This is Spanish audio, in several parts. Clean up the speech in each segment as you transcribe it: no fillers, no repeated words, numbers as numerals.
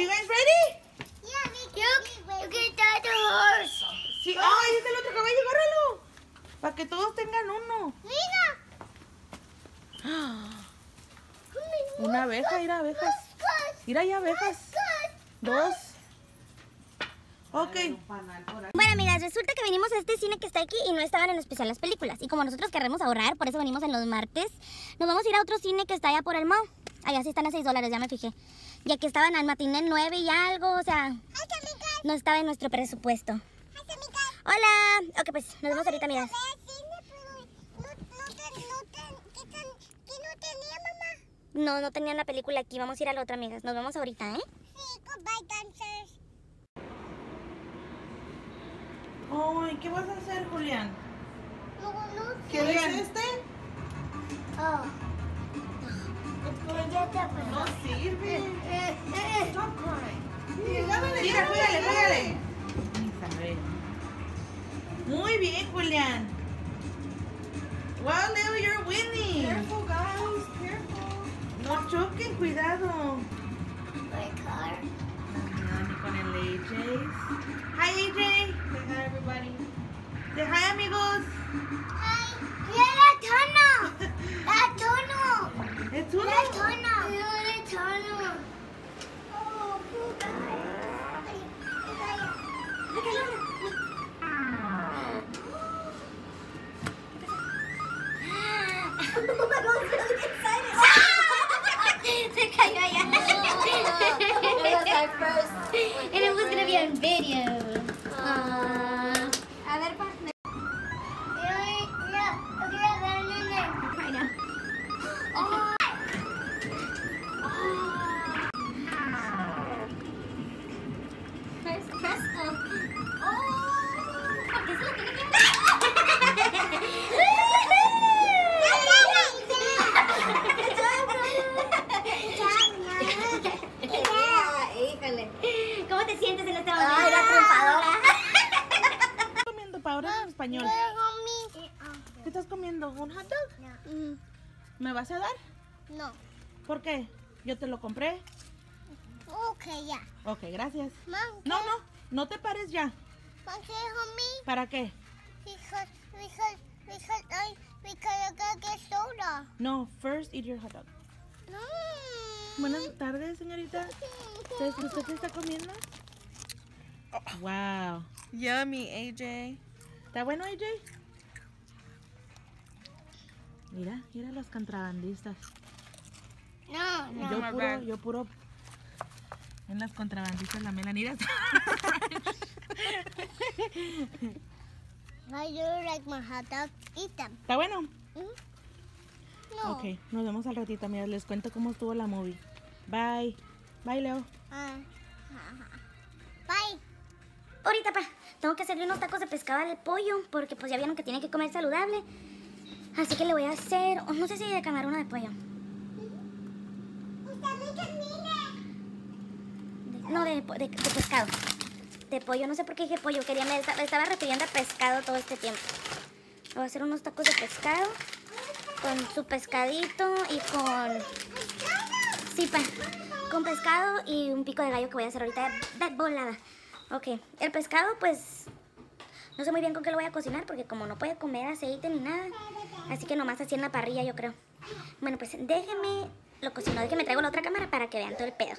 you guys ready? Yeah, you can tie the horse. Sí, oh, ahí está el otro caballo, agárralo. Para que todos tengan uno. Mira. Una abeja, ir a abejas. Ir ahí abejas. Dos. Ok. Bueno, amigas, resulta que venimos a este cine que está aquí y no estaban en especial las películas. Y como nosotros queremos ahorrar, por eso venimos en los martes. Nos vamos a ir a otro cine que está allá por el mall. Allá sí están a $6, ya me fijé. Ya que estaban al matiné 9 y algo, o sea, no estaba en nuestro presupuesto. Hola. Ok, pues nos vemos ahorita, amigas. No, no tenían la película aquí. Vamos a ir a la otra, amigas. Nos vemos ahorita, ¿eh? Sí, goodbye, dancers. Ay, ¿qué vas a hacer, Julián? No sé. ¿Quieres este? Oh. No sirve. Don't cry. Mira, juégale, juégale. Muy bien, Julián. Wow, Leo, you're winning. Careful, guys. Careful. No choquen, cuidado. My car. Con el AJ's. Hi, AJ. Say hi, everybody. Say hi, amigos. Hi. Mira la tono. La tono. La tono. La tono. Oh, poor guy. Look at him. ¿Qué estás comiendo? ¿Un hot dog? No. ¿Me vas a dar? No. ¿Por qué? Yo te lo compré. Ok, ya. Ok, gracias. Mom, no, no, no te pares ya. ¿Para qué, homie? ¿Para qué? Because I gotta get soda. No, first eat your hot dog. No. Buenas tardes, señorita. ¿Usted qué está comiendo? Oh. Wow. Yummy, AJ. ¿Está bueno, AJ? Mira, mira los contrabandistas. No, no. Yo puro. En las contrabandistas la melanira. I do like my hot dog. Eat them. ¿Está bueno? No. Ok, nos vemos al ratito, mira, les cuento cómo estuvo la movie. Bye. Bye, Leo. Bye. Ahorita, pa, tengo que hacerle unos tacos de pescado al pollo, porque pues ya vieron que tiene que comer saludable. Así que le voy a hacer, no sé si de camarón o de pollo. No, de pescado. De pollo, no sé por qué dije pollo, quería, me estaba refiriendo a pescado todo este tiempo. Le voy a hacer unos tacos de pescado, con su pescadito y con... Sí, pa, con pescado y un pico de gallo que voy a hacer ahorita de volada. Ok, el pescado pues no sé muy bien con qué lo voy a cocinar porque como no puede comer aceite ni nada, así que nomás así en la parrilla yo creo. Bueno, pues déjenme lo cocino, déjenme traigo la otra cámara para que vean todo el pedo.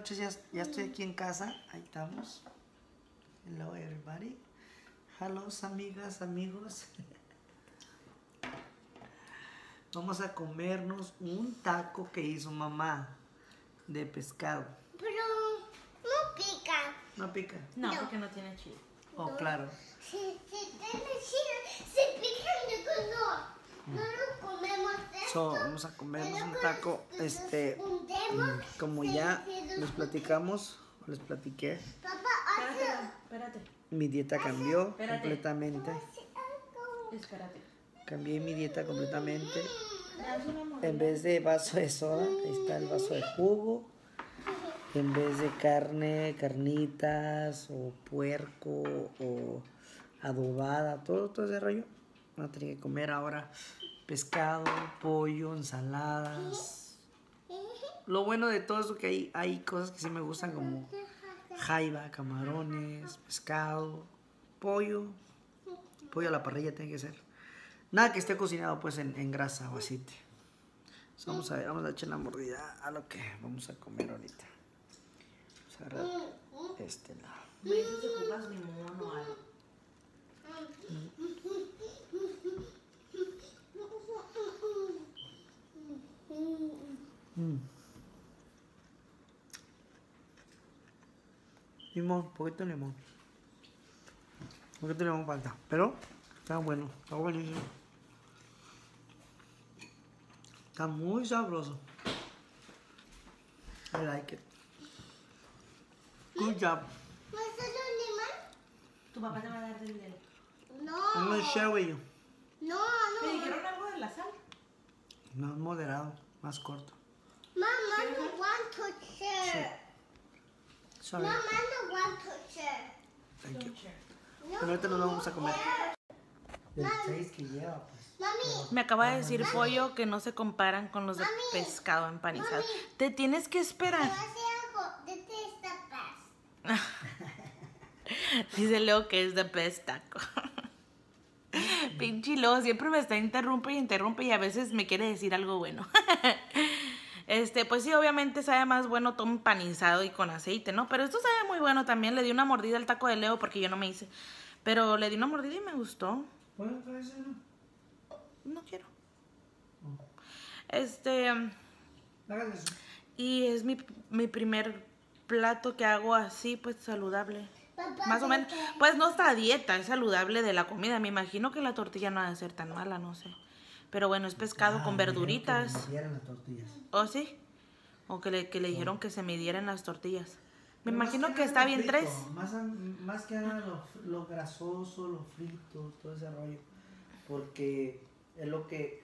noches, ya estoy aquí en casa. Ahí estamos. Hello everybody. Hello amigas, amigos. Vamos a comernos un taco que hizo mamá de pescado. Pero no pica. ¿No pica? No, porque no tiene chile. Oh, claro. Si tiene chile, se pican de color. No lo comemos esto. Vamos a comernos un taco. Como ya les platicamos, les platiqué. Papá, espérate. Mi dieta cambió completamente. Espérate. Cambié mi dieta completamente. En vez de vaso de soda, ahí está el vaso de jugo. En vez de carne, carnitas o puerco o adobada, todo ese rollo. Voy a tener que comer ahora pescado, pollo, ensaladas. Lo bueno de todo eso que hay cosas que sí me gustan, como jaiba, camarones, pescado, pollo. Pollo a la parrilla tiene que ser. Nada que esté cocinado pues en grasa o aceite. Entonces, vamos a ver, vamos a echar la mordida a lo que vamos a comer ahorita. Vamos a agarrar este lado. ¿Me dices que ocupas limón o algo? Limón, poquito de limón. Poquito de limón falta, pero está bueno, está buenísimo. Está muy sabroso. I like it. Good job. ¿Vas a hacer un limón? Tu papá te va a dar el dedo. No. I'm going to share with you. No, no. ¿Te dijeron algo de la sal? Más moderado, más corto. Mamá no want to share. Sorry. Mamá no want to share. Thank you. Pero ahorita nos vamos a comer. Me acaba de decir Pollo que no se comparan con los de pescado empanizado. Te tienes que esperar. Dice Leo que es the best taco. Pinche Leo siempre me está interrumpe y a veces me quiere decir algo bueno. Pues sí, obviamente sabe más bueno todo empanizado y con aceite, ¿no? Pero esto sabe muy bueno también. Le di una mordida al taco de Leo porque yo no me hice. Pero le di una mordida y me gustó. Bueno, parece no quiero. Y es mi primer plato que hago así, pues saludable. Papá, más o menos. Pues no está a dieta, es saludable de la comida. Me imagino que la tortilla no va a ser tan mala, no sé. Pero bueno, es pescado con verduritas. Que midieran las tortillas. ¿Oh, sí? O que le dijeron que se midieran las tortillas. Me imagino que está bien frito, tres. Más que nada lo grasoso, lo frito, todo ese rollo. Porque es lo que,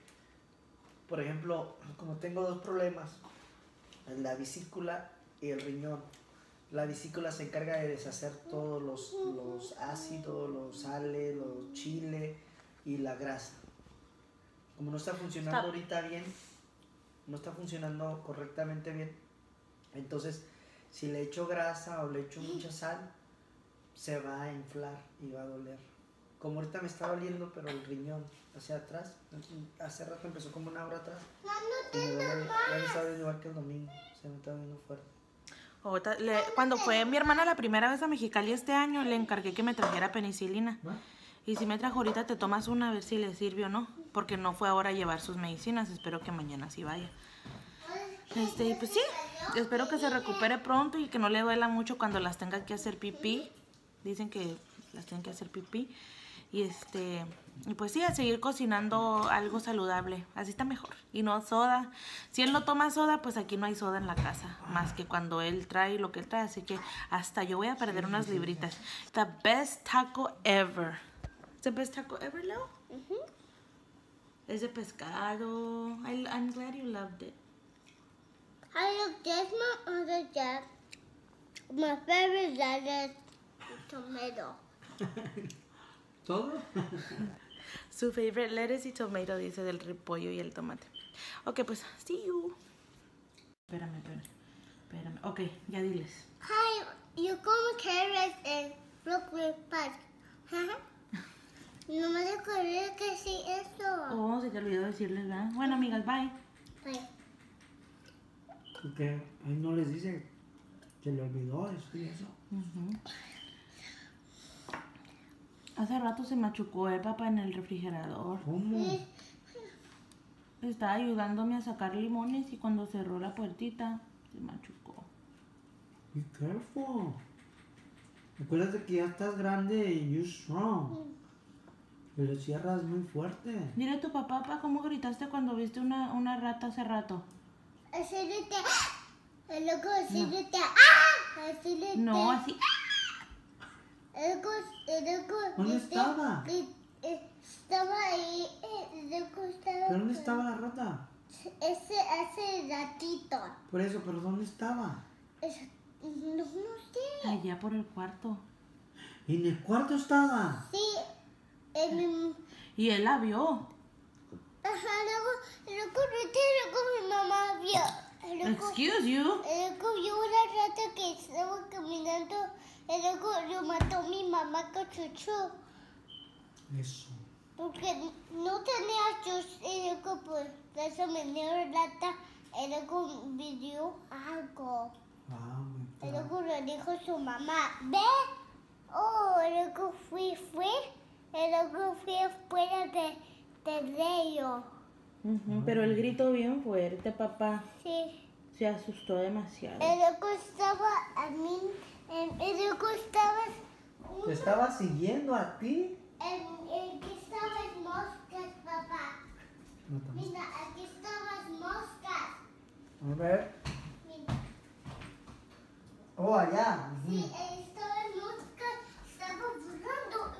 por ejemplo, como tengo dos problemas, la vesícula y el riñón. La vesícula se encarga de deshacer todos los ácidos, los sales, los chiles y la grasa. Como no está funcionando ahorita bien, no está funcionando correctamente bien, entonces si le echo grasa o le echo mucha sal, se va a inflar y va a doler. Como ahorita me está doliendo, pero el riñón hacia atrás. Hace rato empezó como una hora atrás. Y me duele igual que el domingo. Se me está doliendo fuerte. Cuando fue mi hermana la primera vez a Mexicali este año, le encargué que me trajera penicilina. ¿Ah? Y si me trajo ahorita, te tomas una a ver si le sirve o no. Porque no fue ahora a llevar sus medicinas. Espero que mañana sí vaya. Pues sí, espero que se recupere pronto y que no le duela mucho cuando las tenga que hacer pipí. Dicen que las tienen que hacer pipí. Y pues sí, a seguir cocinando algo saludable. Así está mejor. Y no soda. Si él no toma soda, pues aquí no hay soda en la casa. Más que cuando él trae lo que él trae. Así que hasta yo voy a perder unas libritas. The best taco ever. The best taco ever, Leo? Es de pescado. I'm glad you loved it. I love this one on the job. My favorite is tomato. ¿Todo? Su favorite lettuce y tomato, dice, del repollo y el tomate. Ok, pues, see you. Espérame. Ok, ya diles. Hi, you come carrots and broccoli patch. No me recuerdo que sí eso. Oh, se te olvidó decirles, ¿verdad? Bueno, amigas, bye. Bye. Porque ahí no les dicen. se le olvidó eso y eso. Hace rato se machucó el papá en el refrigerador. ¿Cómo? Estaba ayudándome a sacar limones y cuando cerró la puertita se machucó. Be careful. Acuérdate que ya estás grande y you're strong. Pero cierras muy fuerte. Dile a tu papá, papá, ¿cómo gritaste cuando viste una rata hace rato? Así grita. Loco, así grita. Así grita. No, así. ¿Dónde estaba? Estaba ahí. ¿Pero dónde estaba la rata? Hace ratito. Por eso, ¿pero dónde estaba? No sé. Allá por el cuarto. ¿Y en el cuarto estaba? Sí. Y él la vio. Ajá, luego mi mamá vio. Luego, excuse you. Luego vio una rata que estaba caminando. Y luego lo mató mi mamá con chuchu. Eso. Porque no tenía chuchu. Y luego por eso me dio rata. Y luego me dio algo. Y luego lo dijo su mamá. ¿Ve? Oh, luego fui. Y luego fui afuera de ellos. Pero el grito bien fuerte, papá. Sí. Se asustó demasiado. Y luego estaba a mí. Y luego estabas... ¿Te estaba siguiendo a ti? Aquí estabas moscas, papá. Mira, aquí estabas moscas. A ver. Mira. Oh, allá. Sí, ahí estabas moscas. Estaba volando.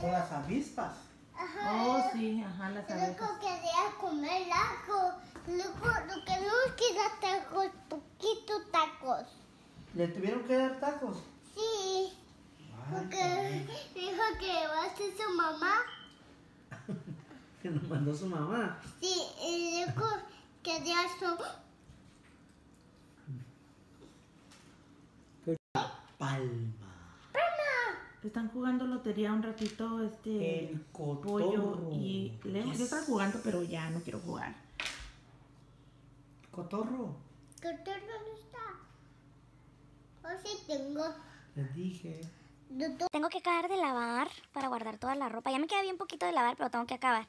¿Con las avispas? Ajá. Oh, sí, ajá, las avispas. Luego quería comer algo. Luego lo que no queda tacos, poquito tacos. ¿Le tuvieron que dar tacos? Sí. Ay, porque dijo que va a ser su mamá. ¿Que nos mandó su mamá? Sí, y luego quería su... Palma. Están jugando lotería un ratito, el Pollo y Leo. Yo estaba jugando, pero ya no quiero jugar. ¿Cotorro? Cotorro no está. O sí tengo. Les dije. Tengo que acabar de lavar para guardar toda la ropa. Ya me queda bien poquito de lavar, pero tengo que acabar.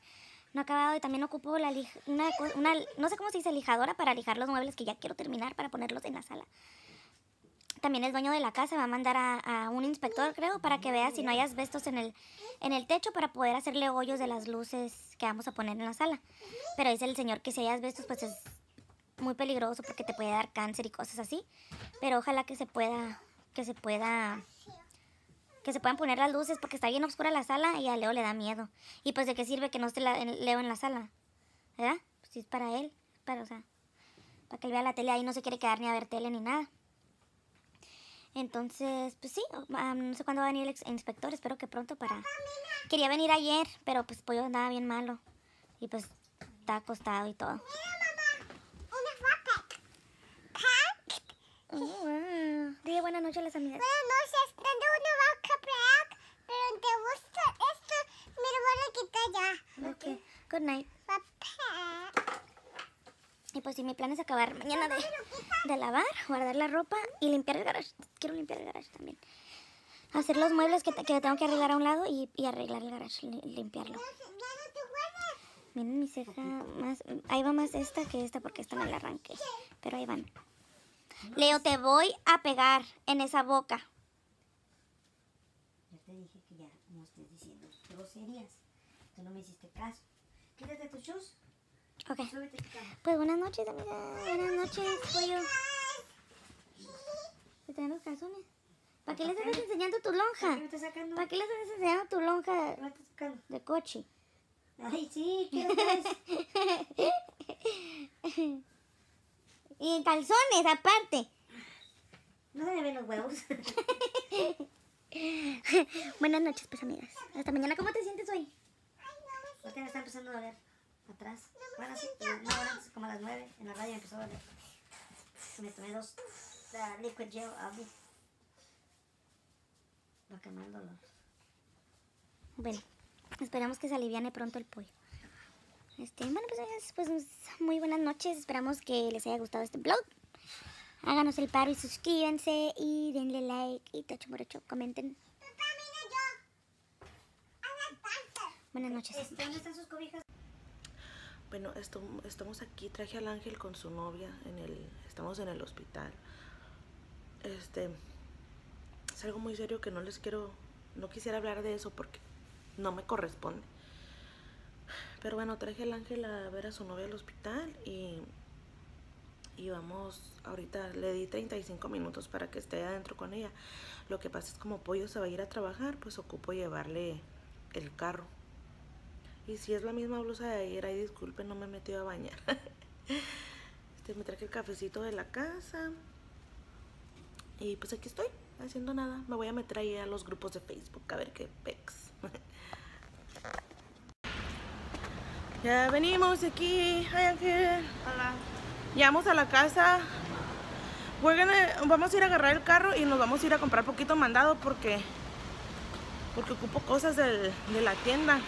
No he acabado y también ocupo la no sé cómo se dice, lijadora para lijar los muebles que ya quiero terminar para ponerlos en la sala. También el dueño de la casa va a mandar a un inspector, creo, para que vea si no hay asbestos en el techo para poder hacerle hoyos de las luces que vamos a poner en la sala. Pero dice el señor que si hay asbestos, pues es muy peligroso porque te puede dar cáncer y cosas así. Pero ojalá que se puedan poner las luces porque está bien oscura la sala y a Leo le da miedo. Y pues de qué sirve que no esté Leo en la sala, ¿verdad? Pues si es para él, para que él vea la tele ahí, no se quiere quedar ni a ver tele ni nada. Entonces, pues sí, no sé cuándo va a venir el inspector, espero que pronto para... Quería venir ayer, pero pues Pollo andaba bien malo. Y pues está acostado y todo. Mira, mamá, una vaca. Dile buenas noches a las amigas. Buenas noches, tengo una vaca black, pero te gusta esto, me lo voy a quitar ya. Ok, good night. Papá. Y pues sí, mi plan es acabar mañana de lavar, guardar la ropa y limpiar el garage. Quiero limpiar el garage también. Hacer los muebles que tengo que arreglar a un lado y arreglar el garage, limpiarlo. Miren mi ceja. Ahí va más esta que esta porque esta me la arranqué. Pero ahí van. Leo, te voy a pegar en esa boca. Yo te dije que ya no estés diciendo groserías. Tú no me hiciste caso. Quítate tus shoes. Ok, pues buenas noches, amiga. Buenas noches, Pollo. ¿Te traen los calzones? ¿Para qué les estás enseñando tu lonja? ¿Para qué les estás enseñando tu lonja de coche? Ay, sí, ¿qué es? Y en calzones, aparte. No se le ven los huevos. Buenas noches, pues, amigas. Hasta mañana. ¿Cómo te sientes hoy? Porque me está empezando a doler. Atrás, bueno, sí, una hora antes, como a las 9, en la radio empezó a doler. Me tomé dos liquid gel, algo. Va a quemar el dolor. Bueno, esperamos que se aliviane pronto el Pollo. Bueno, pues muy buenas noches. Esperamos que les haya gustado este vlog. háganos el paro y suscríbanse y denle like y tacho morocho, comenten. Papá, mira yo. Buenas noches. ¿Dónde están sus cobijas? Bueno, estamos aquí, traje al Ángel con su novia, estamos en el hospital. Es algo muy serio que no quisiera hablar de eso porque no me corresponde. Pero bueno, traje al Ángel a ver a su novia al hospital y vamos, ahorita le di 35 minutos para que esté adentro con ella. Lo que pasa es como Pollo se va a ir a trabajar, pues ocupo llevarle el carro. Y si es la misma blusa de ayer, ay disculpen, no me he metido a bañar. Me traje el cafecito de la casa. Y pues aquí estoy, haciendo nada. Me voy a meter ahí a los grupos de Facebook a ver qué pex. Ya venimos aquí. Hi, Angel. Hola. Llegamos a la casa. Vamos a ir a agarrar el carro y nos vamos a ir a comprar poquito mandado porque ocupo cosas de la tienda.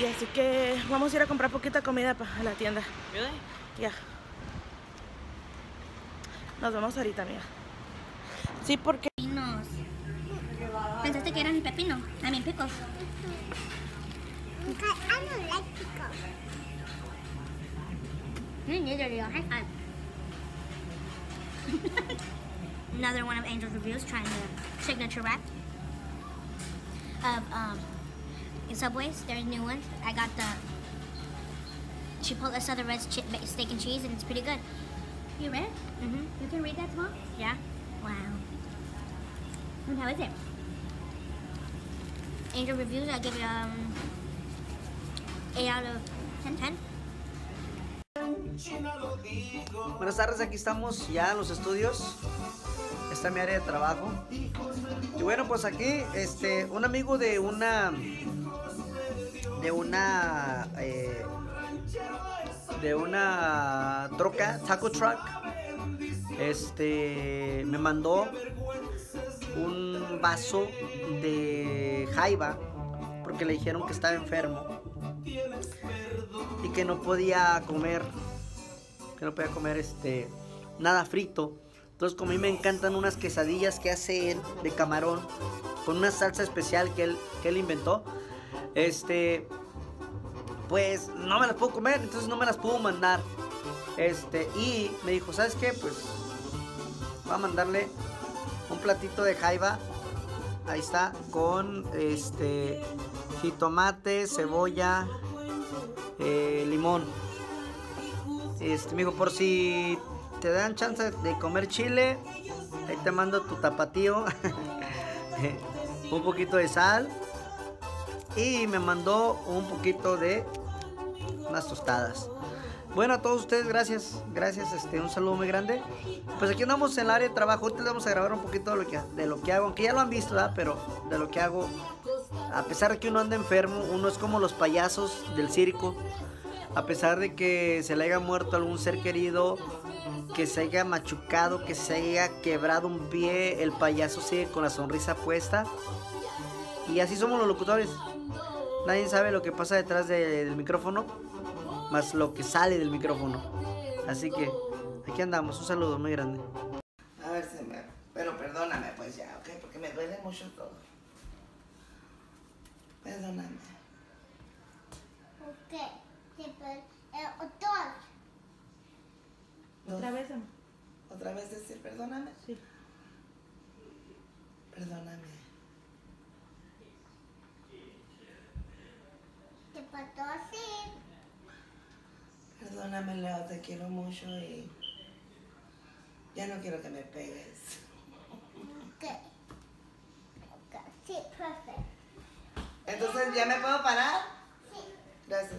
Y así que vamos a ir a comprar poquita comida a la tienda. ¿Really? Ya. Yeah. Nos vemos ahorita, amiga. Sí, porque... Pepinos. ¿Pensaste que eran pepino? A mí, picos. Okay, I don't like pickles. Me neither do I. Another one of Angel's reviews, trying the signature wrap of in Subway's. There's new ones. I got the Chipotle Southern Red Steak and Cheese, and it's pretty good. You read? Mm-hmm. You can read that, Mom? Yeah. Wow. And how is it? Angel reviews. I give it 8 out of 10. Buenas tardes, aquí estamos ya en los estudios. Esta es mi área de trabajo. Y bueno, pues aquí un amigo de una troca, taco truck, me mandó un vaso de jaiba porque le dijeron que estaba enfermo y que no podía comer nada frito. Entonces, como a mí me encantan unas quesadillas que hace él de camarón con una salsa especial que él inventó, pues no me las puedo comer, entonces no me las puedo mandar. Y me dijo, ¿sabes qué? Pues voy a mandarle un platito de jaiba. Ahí está, con jitomate, cebolla, limón. Me dijo, por si te dan chance de comer chile, ahí te mando tu tapatío. Un poquito de sal. Y me mandó un poquito de unas tostadas. Bueno, a todos ustedes, gracias. Gracias, un saludo muy grande. Pues aquí andamos en el área de trabajo. Ahorita les vamos a grabar un poquito de lo que hago. Aunque ya lo han visto, ¿verdad? Pero de lo que hago. A pesar de que uno anda enfermo, uno es como los payasos del circo. A pesar de que se le haya muerto algún ser querido, que se haya machucado, que se haya quebrado un pie, el payaso sigue con la sonrisa puesta. Y así somos los locutores. Nadie sabe lo que pasa detrás del micrófono, más lo que sale del micrófono. Así que aquí andamos, un saludo muy grande. A ver, pero perdóname pues ya, ¿ok? Porque me duele mucho todo. Perdóname. Ok, sí, pero dos. ¿Otra vez, amor? ¿Otra vez decir perdóname? Sí. Perdóname. Te pasó así. Perdóname, Leo, te quiero mucho y ya no quiero que me pegues. Ok. Ok, sí, perfecto. Entonces, ¿ya me puedo parar? Sí. Gracias.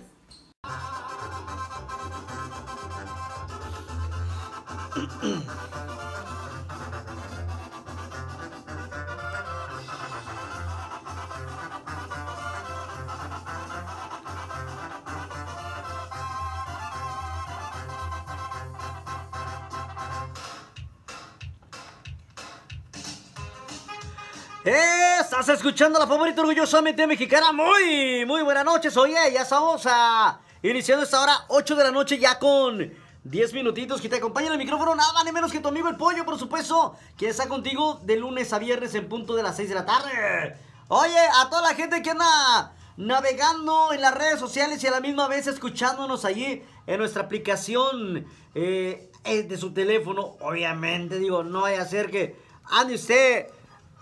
Estás escuchando la favorita orgullosamente mexicana. Muy buenas noches. Oye, ya estamos iniciando esta hora 8 de la noche ya con 10 minutitos que te acompañen al micrófono, nada ni menos que tu amigo el Pollo, por supuesto, que está contigo de lunes a viernes en punto de las 6 de la tarde. Oye, a toda la gente que anda navegando en las redes sociales y a la misma vez escuchándonos allí en nuestra aplicación de su teléfono, obviamente, digo, no vaya a ser que ande usted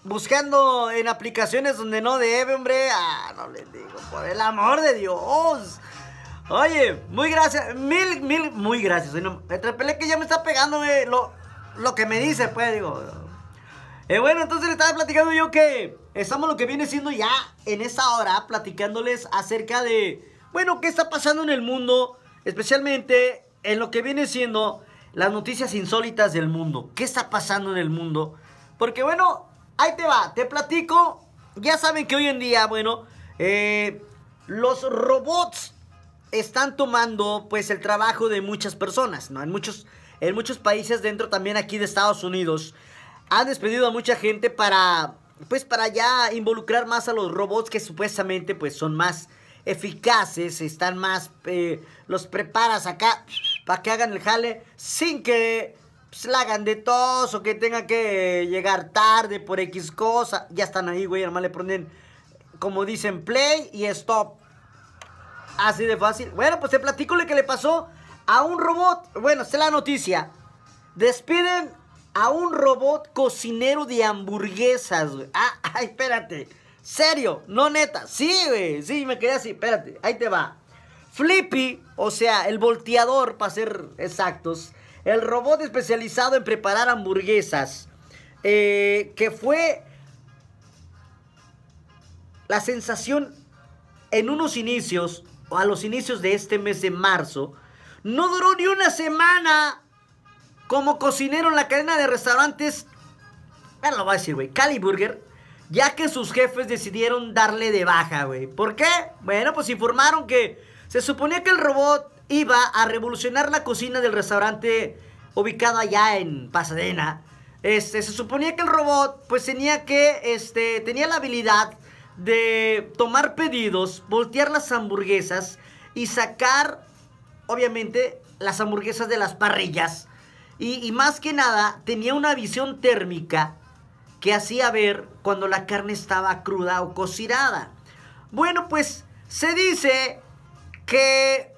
buscando en aplicaciones donde no debe, hombre. Ah, no les digo, por el amor de Dios. Oye, muy gracias, muy gracias. Entrepelé que ya me está pegando, güey, lo que me dice, pues, digo. Bueno, entonces le estaba platicando yo que estamos lo que viene siendo ya en esta hora, platicándoles acerca de, bueno, qué está pasando en el mundo, especialmente en lo que viene siendo las noticias insólitas del mundo. ¿Qué está pasando en el mundo? Porque, bueno, ahí te va, te platico. Ya saben que hoy en día, bueno, los robots están tomando, pues, el trabajo de muchas personas, ¿no? En muchos países, dentro también aquí de Estados Unidos, han despedido a mucha gente para, pues, para ya involucrar más a los robots que supuestamente, pues, son más eficaces, están más, los preparas acá para que hagan el jale sin que, pues, la hagan de tos o que tengan que llegar tarde por X cosa. Ya están ahí, güey, nomás le ponen, como dicen, play y stop. Así de fácil. Bueno, pues te platico lo que le pasó a un robot. Bueno, esta es la noticia. Despiden a un robot cocinero de hamburguesas, güey. Ah, ay, espérate. Serio, no neta. Sí, güey. Sí, me quedé así. Espérate, ahí te va. Flippy, o sea, el volteador, para ser exactos. El robot especializado en preparar hamburguesas. Que fue la sensación en unos inicios, o a los inicios de este mes de marzo. No duró ni una semana como cocinero en la cadena de restaurantes, bueno, lo voy a decir, güey, Cali Burger, ya que sus jefes decidieron darle de baja, güey. ¿Por qué? Bueno, pues informaron que se suponía que el robot iba a revolucionar la cocina del restaurante ubicado allá en Pasadena. Se suponía que el robot, pues, tenía que, tenía la habilidad de tomar pedidos, voltear las hamburguesas y sacar, obviamente, las hamburguesas de las parrillas. Y más que nada, tenía una visión térmica que hacía ver cuando la carne estaba cruda o cocinada. Bueno, pues, se dice que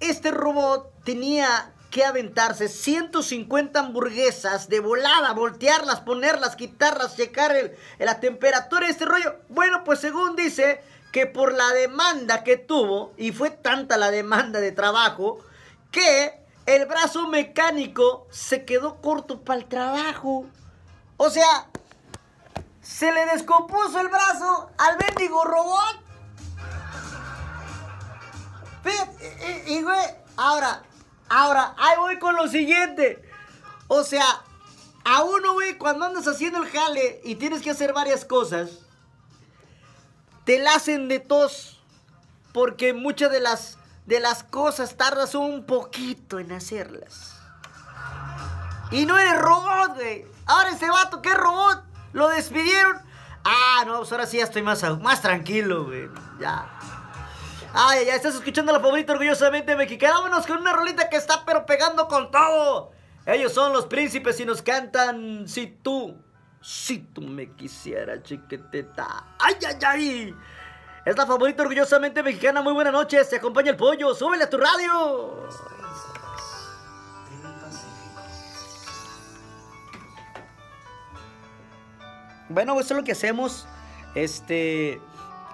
este robot tenía que aventarse 150 hamburguesas de volada, voltearlas, ponerlas, quitarlas, checar la temperatura y este rollo. Bueno, pues según dice que por la demanda que tuvo, y fue tanta la demanda de trabajo, que el brazo mecánico se quedó corto para el trabajo. O sea, se le descompuso el brazo al bendigo robot. Y güey, ahora, ahí voy con lo siguiente. O sea, a uno, güey, cuando andas haciendo el jale y tienes que hacer varias cosas, te la hacen de tos, porque muchas de las cosas tardas un poquito en hacerlas. Y no eres robot, güey. Ahora ese vato, ¿qué robot? Lo despidieron. Ah, no, pues ahora sí ya estoy más tranquilo, güey. Ya. Ay, ya estás escuchando la favorita orgullosamente mexicana. Vámonos con una rolita que está pero pegando con todo. Ellos son los Príncipes y nos cantan Si tú me quisieras, chiquitita. Ay, ay, ay. Es la favorita orgullosamente mexicana. Muy buenas noches, te acompaña el Pollo. Súbele a tu radio. Bueno, eso es lo que hacemos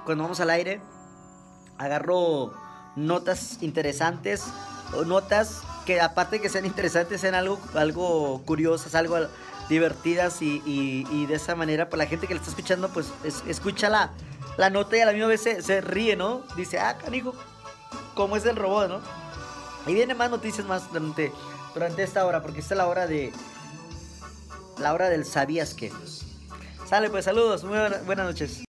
cuando vamos al aire. Agarro notas interesantes, o notas que aparte de que sean interesantes, sean algo curiosas, algo divertidas, y de esa manera, pues, la gente que la está escuchando, pues, escucha la nota y a la misma vez se ríe, ¿no? Dice, ah, canijo, cómo es el robot, ¿no? Y vienen más noticias más durante esta hora, porque esta es la hora del sabías qué. Sale, pues, saludos, muy buenas noches.